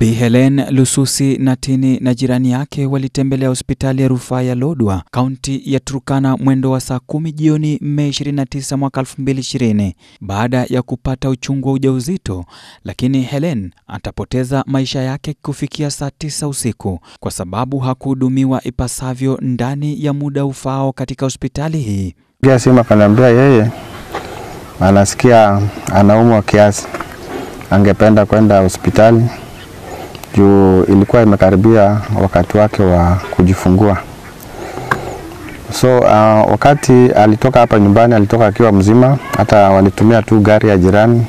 Bi Helen Lususi Natini na jirani yake walitembelea hospitali ya rufaa ya Lodwar, kaunti ya Turkana mwendo wa saa 10 jioni Mei 29 mwaka 2020 baada ya kupata uchungu wa ujauzito, lakini Helen atapoteza maisha yake kufikia saa 9 usiku kwa sababu hakuhudumiwa ipasavyo ndani ya muda ufaao katika hospitali hii. Sima kanaambia yeye anasikia anaumwa kiasi, angependa kwenda hospitali juu ilikuwa imekaribia wakati wake wa kujifungua. So wakati alitoka hapa nyumbani, alitoka akiwa mzima, hata walitumia tu gari ya jirani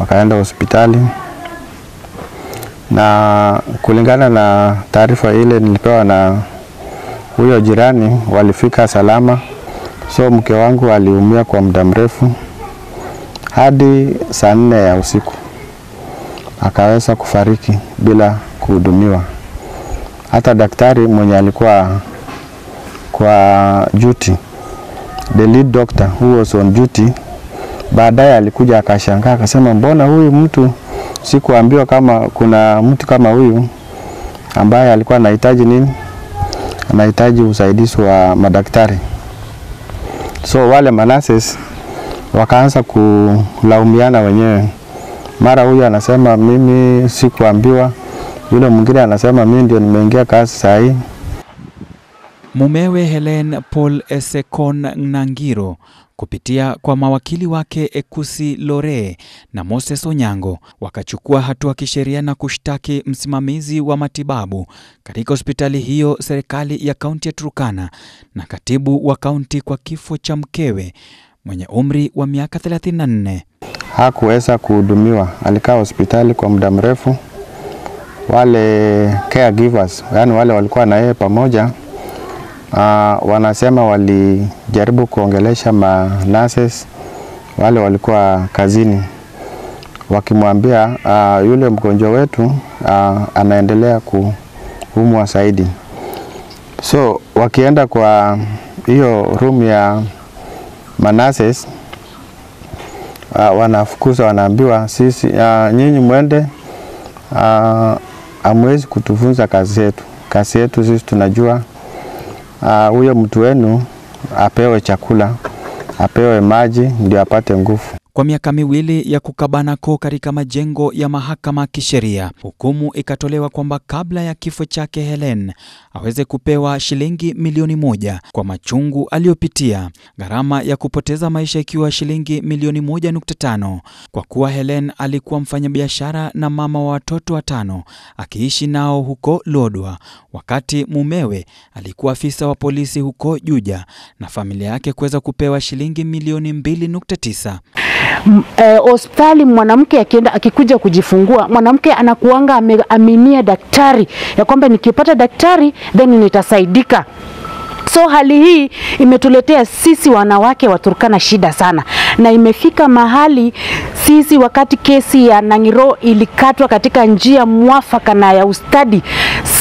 wakaenda hospitali. Na kulingana na taarifa ile nilipewa na huyo jirani, walifika salama. So mke wangu aliumia kwa muda mrefu hadi saa 4 ya usiku. Akaweza kufariki bila kuhudumiwa. Hata daktari mwenye alikuwa kwa duty, the lead doctor who was on duty, baadaye alikuja akashangaa akasema, mbona huyu mtu sikuambiwa kama kuna mtu kama huyu ambaye alikuwa anahitaji nini? Anahitaji usaidizi wa madaktari. So wale manases wakaanza kulaumiana wenyewe. Mara huyu anasema mimi sikuambiwa, yule mwingine anasema mimi ndio nimeingia kazi saa hii. Mumewe Helen Paul Esekon Nangiro kupitia kwa mawakili wake Ekusi Loree na Moses Onyango wakachukua hatua kisheria na kushtaki msimamizi wa matibabu katika hospitali hiyo, serikali ya kaunti ya Turkana na katibu wa kaunti kwa kifo cha mkewe mwenye umri wa miaka 34. Hakuweza kuhudumiwa, alikaa hospitali kwa muda mrefu. Wale caregivers, yani wale walikuwa na yeye pamoja, wanasema walijaribu kuongelesha nurses wale walikuwa kazini, wakimwambia yule mgonjwa wetu anaendelea kuumwa zaidi. So wakienda kwa hiyo room ya nurses, wanafukuza, wanaambiwa sisi nyinyi muende, amwezi kutufunza kazi yetu. Kazi yetu sisi tunajua. Huyo mtu wenu apewe chakula, apewe maji ndio apate nguvu. Kwa miaka miwili ya kukabana koo katika majengo ya mahakama kisheria, hukumu ikatolewa kwamba kabla ya kifo chake Helen aweze kupewa shilingi milioni 1 kwa machungu aliyopitia, gharama ya kupoteza maisha ikiwa shilingi milioni 1.5. Kwa kuwa Helen alikuwa mfanyabiashara na mama wa watoto 5 akiishi nao huko Lodwar, wakati mumewe alikuwa afisa wa polisi huko Juja, na familia yake kuweza kupewa shilingi milioni 2.9. Hospitali mwanamke akienda akikuja kujifungua, mwanamke anakuanga ameaminia daktari ya kwamba nikipata daktari then nitasaidika. So hali hii imetuletea sisi wanawake wa Turkana shida sana, na imefika mahali sisi wakati kesi ya Nangiro ilikatwa katika njia mwafaka na ya ustadi,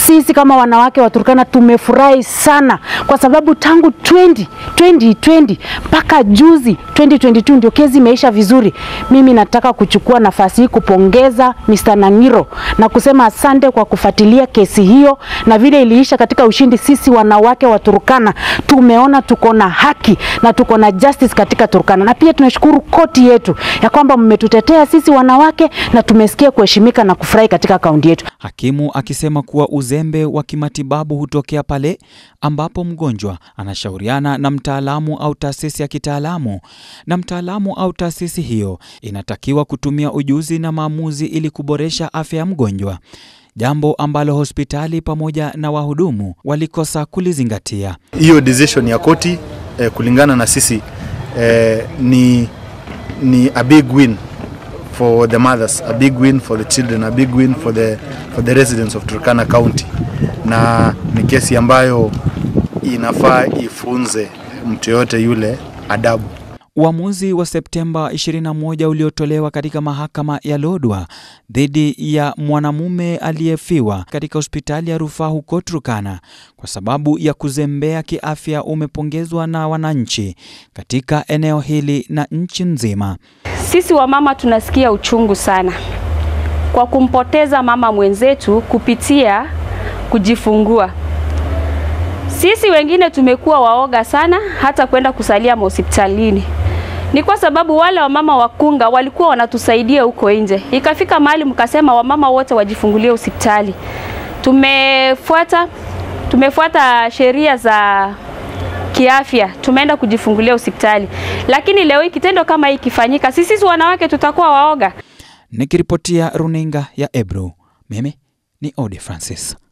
sisi kama wanawake wa Turkana tumefurahi sana kwa sababu tangu 2020 mpaka juzi 2022 ndio kesi imeisha vizuri. Mimi nataka kuchukua nafasi hii kupongeza Mr. Nangiro na kusema asante kwa kufuatilia kesi hiyo, na vile iliisha katika ushindi. Sisi wanawake wa Turkana tumeona tuko na haki na tuko na justice katika Turkana, na pia tunashukuru koti yetu ya kwamba mmetutetea sisi wanawake na tumesikia kuheshimika na kufurahi katika kaunti yetu. Hakimu akisema kuwa uzembe wa kimatibabu hutokea pale ambapo mgonjwa anashauriana na mtaalamu au taasisi ya kitaalamu, na mtaalamu au taasisi hiyo inatakiwa kutumia ujuzi na maamuzi ili kuboresha afya ya mgonjwa, jambo ambalo hospitali pamoja na wahudumu walikosa kulizingatia. Hiyo decision ya koti kulingana na sisi ni a big win for the mothers, a big win for the children, a big win for the residents of Turkana County. Na ni kesi ambayo inafaa ifunze mtu yote yule adabu. Uamuzi wa Septemba 21 uliotolewa katika mahakama ya Lodwar dhidi ya mwanamume aliyefiwa katika hospitali ya rufaa huko Turkana kwa sababu ya kuzembea kiafya umepongezwa na wananchi katika eneo hili na nchi nzima. Sisi wamama tunasikia uchungu sana. kwa kumpoteza mama mwenzetu kupitia kujifungua. Sisi wengine tumekuwa waoga sana hata kwenda kusalia hospitalini. Ni kwa sababu wale wamama wakunga walikuwa wanatusaidia huko nje. Ikafika mahali mkasema wamama wote wajifungulie hospitali. Tumefuata sheria za kiafya, tumeenda kujifungulia hospitali. Lakini leo kitendo kama hiki kifanyika, sisi wanawake tutakuwa waoga. Nikiripotia runinga ya Ebru, mimi ni Ode Francis.